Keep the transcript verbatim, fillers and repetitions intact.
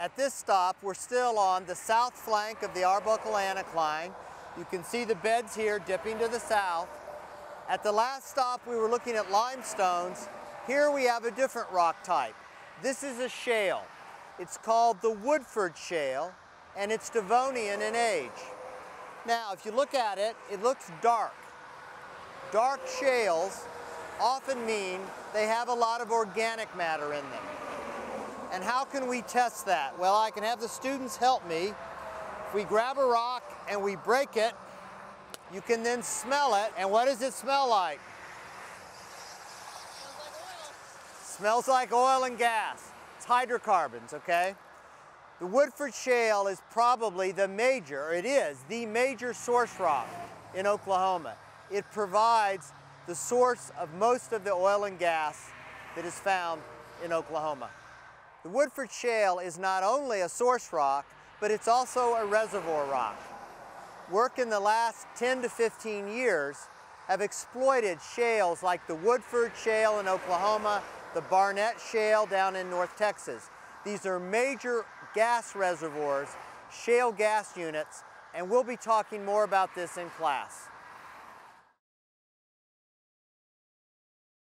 At this stop, we're still on the south flank of the Arbuckle Anticline. You can see the beds here dipping to the south. At the last stop, we were looking at limestones. Here we have a different rock type. This is a shale. It's called the Woodford Shale, and it's Devonian in age. Now, if you look at it, it looks dark. Dark shales often mean they have a lot of organic matter in them. And how can we test that? Well, I can have the students help me. If we grab a rock and we break it, you can then smell it. And what does it smell like? Smells like oil. Smells like oil and gas. It's hydrocarbons, okay? The Woodford Shale is probably the major, or it is, the major source rock in Oklahoma. It provides the source of most of the oil and gas that is found in Oklahoma. The Woodford Shale is not only a source rock, but it's also a reservoir rock. Work in the last ten to fifteen years have exploited shales like the Woodford Shale in Oklahoma, the Barnett Shale down in North Texas. These are major gas reservoirs, shale gas units, and we'll be talking more about this in class.